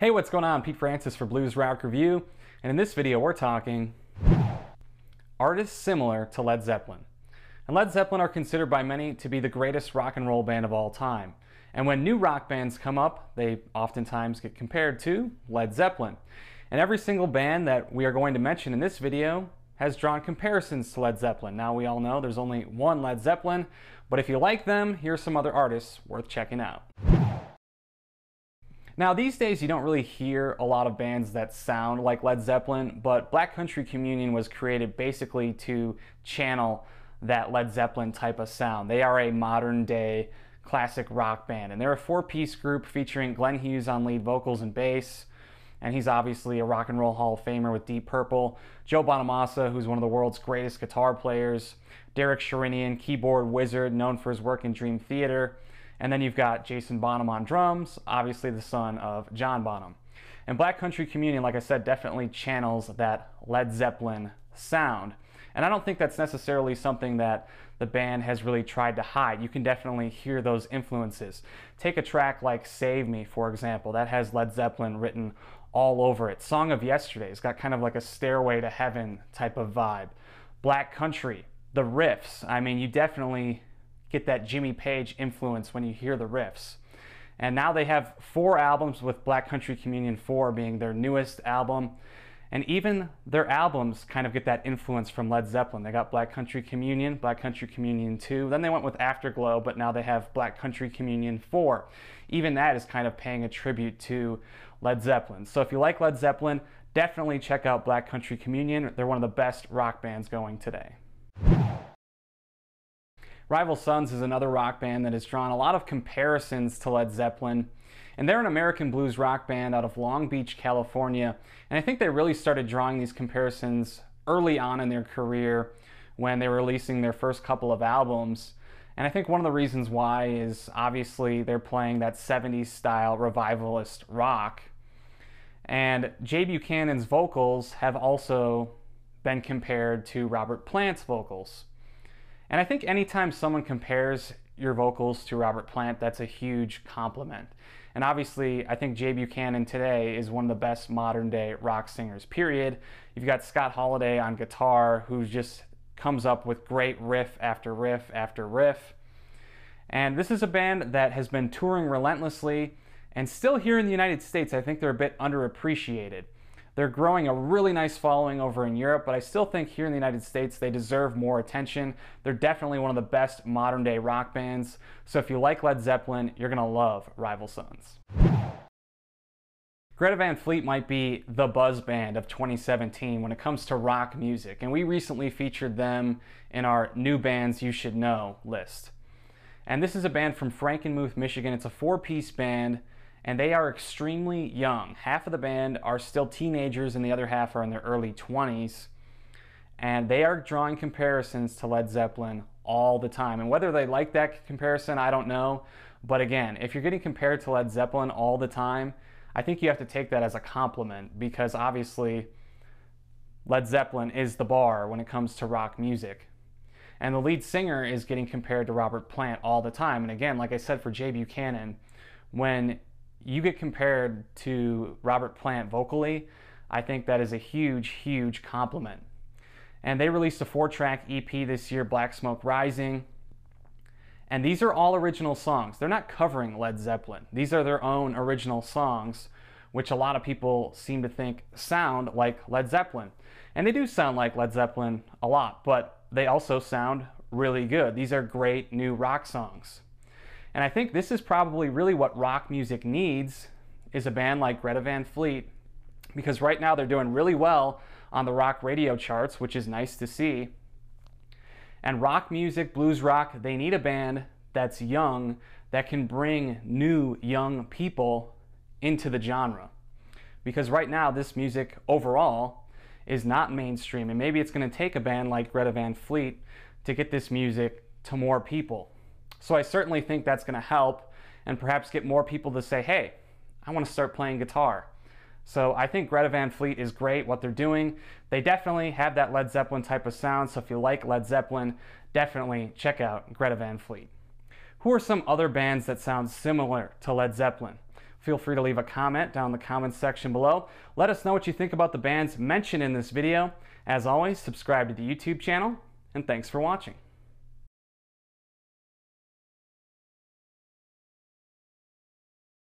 Hey, what's going on? Pete Francis for Blues Rock Review, and in this video we're talking artists similar to Led Zeppelin. And Led Zeppelin are considered by many to be the greatest rock and roll band of all time. And when new rock bands come up, they oftentimes get compared to Led Zeppelin. And every single band that we are going to mention in this video has drawn comparisons to Led Zeppelin. Now we all know there's only one Led Zeppelin, but if you like them, here's some other artists worth checking out. Now, these days you don't really hear a lot of bands that sound like Led Zeppelin, but Black Country Communion was created basically to channel that Led Zeppelin type of sound. They are a modern day classic rock band, and they're a four-piece group featuring Glenn Hughes on lead vocals and bass, and he's obviously a rock and roll Hall of Famer with Deep Purple, Joe Bonamassa, who's one of the world's greatest guitar players, Derek Sherinian, keyboard wizard known for his work in Dream Theater, and then you've got Jason Bonham on drums, obviously the son of John Bonham. And Black Country Communion, like I said, definitely channels that Led Zeppelin sound. And I don't think that's necessarily something that the band has really tried to hide. You can definitely hear those influences. Take a track like Save Me, for example. That has Led Zeppelin written all over it. Song of Yesterday, it's got kind of like a Stairway to Heaven type of vibe. Black Country, the riffs, I mean, you definitely get that Jimmy Page influence when you hear the riffs. And now they have four albums, with Black Country Communion 4 being their newest album. And even their albums kind of get that influence from Led Zeppelin. They got Black Country Communion, Black Country Communion 2, then they went with Afterglow, but now they have Black Country Communion 4. Even that is kind of paying a tribute to Led Zeppelin. So if you like Led Zeppelin, definitely check out Black Country Communion. They're one of the best rock bands going today. Rival Sons is another rock band that has drawn a lot of comparisons to Led Zeppelin, and they're an American blues rock band out of Long Beach, California, and I think they really started drawing these comparisons early on in their career when they were releasing their first couple of albums. And I think one of the reasons why is obviously they're playing that 70s style revivalist rock, and Jay Buchanan's vocals have also been compared to Robert Plant's vocals. And I think anytime someone compares your vocals to Robert Plant, that's a huge compliment. And obviously, I think Jay Buchanan today is one of the best modern day rock singers, period. You've got Scott Holiday on guitar, who just comes up with great riff after riff after riff. And this is a band that has been touring relentlessly, and still here in the United States, I think they're a bit underappreciated. They're growing a really nice following over in Europe, but I still think here in the United States they deserve more attention. They're definitely one of the best modern day rock bands, so if you like Led Zeppelin, you're gonna love Rival Sons. Greta Van Fleet might be the buzz band of 2017 when it comes to rock music, and we recently featured them in our New Bands You Should Know list. And this is a band from Frankenmuth, Michigan. It's a four-piece band, and they are extremely young. Half of the band are still teenagers and the other half are in their early 20s. And they are drawing comparisons to Led Zeppelin all the time. And whether they like that comparison, I don't know. But again, if you're getting compared to Led Zeppelin all the time, I think you have to take that as a compliment, because obviously Led Zeppelin is the bar when it comes to rock music. And the lead singer is getting compared to Robert Plant all the time. And again, like I said for Jay Buchanan, when you get compared to Robert Plant vocally, I think that is a huge, huge compliment. And they released a 4-track EP this year, Black Smoke Rising. And these are all original songs. They're not covering Led Zeppelin. These are their own original songs, which a lot of people seem to think sound like Led Zeppelin. And they do sound like Led Zeppelin a lot, but they also sound really good. These are great new rock songs. And I think this is probably really what rock music needs, is a band like Greta Van Fleet, because right now they're doing really well on the rock radio charts, which is nice to see. And rock music, blues rock, they need a band that's young, that can bring new young people into the genre. Because right now this music overall is not mainstream, and maybe it's going to take a band like Greta Van Fleet to get this music to more people. So I certainly think that's going to help, and perhaps get more people to say, hey, I want to start playing guitar. So I think Greta Van Fleet is great, what they're doing. They definitely have that Led Zeppelin type of sound, so if you like Led Zeppelin, definitely check out Greta Van Fleet. Who are some other bands that sound similar to Led Zeppelin? Feel free to leave a comment down in the comments section below. Let us know what you think about the bands mentioned in this video. As always, subscribe to the YouTube channel, and thanks for watching.